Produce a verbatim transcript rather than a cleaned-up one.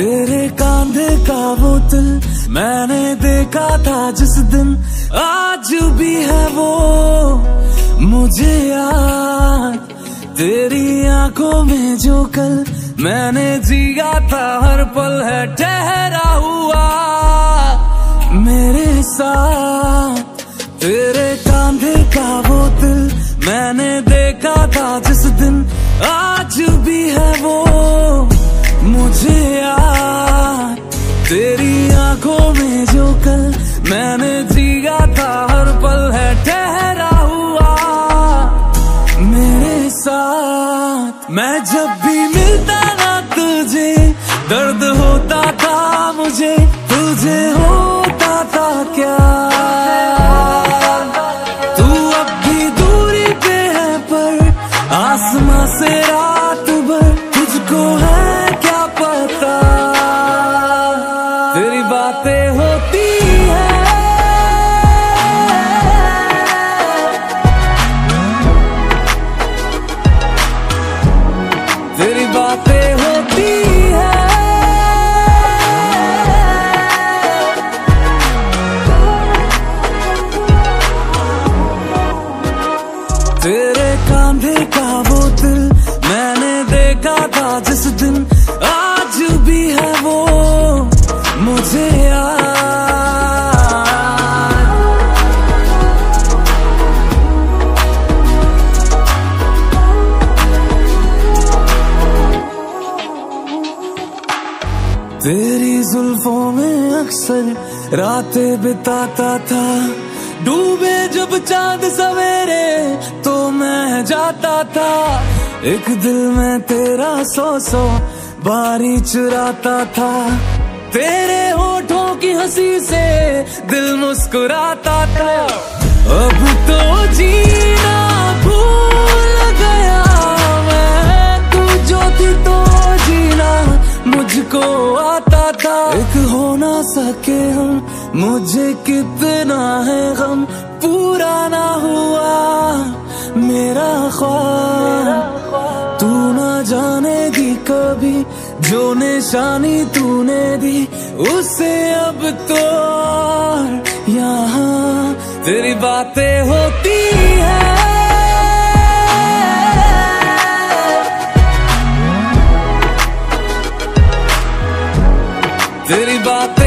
तेरे कांधे का वो तिल मैंने देखा था जिस दिन, आज भी है वो मुझे याद। तेरी आंखों में जो कल मैंने जिया था, हर पल है ठहरा हुआ मेरे साथ। तेरे कांधे का वो तिल मैंने देखा था जिस दिन, आज भी है वो मुझे याद। तेरी आंखों में जो कल मैंने जिया था, हर पल है ठहरा हुआ मेरे साथ। मैं जब भी मिलता ना तुझे, दर्द होता था मुझे, तुझे होता था क्या? तू अब भी दूरी पे है, पर आसमां से रात भर तुझको है क्या पता। तेरी बातें होती है, तेरी बातें होती है, तेरे कांधे का वो तिल मैंने देखा था जिस दिन, आज भी है वो मुझे याद। तेरी जुल्फों में अक्सर रातें बिताता था, डूबे जब चांद सवेरे तो मैं जाता था। एक दिल में तेरा सौ सौ बारी चुराता था, तेरे होठों की हंसी से दिल मुस्कुराता था। अब तो जीना भूल गया मैं, तू जो थी तो जीना मुझको आता था। एक हो ना सके हम, मुझे कितना है गम, पूरा ना हुआ मेरा ख्वाब। तू ना जानेगी कभी जो निशानी तूने दी, उसे अब तो यहाँ तेरी बातें होती है, तेरी बात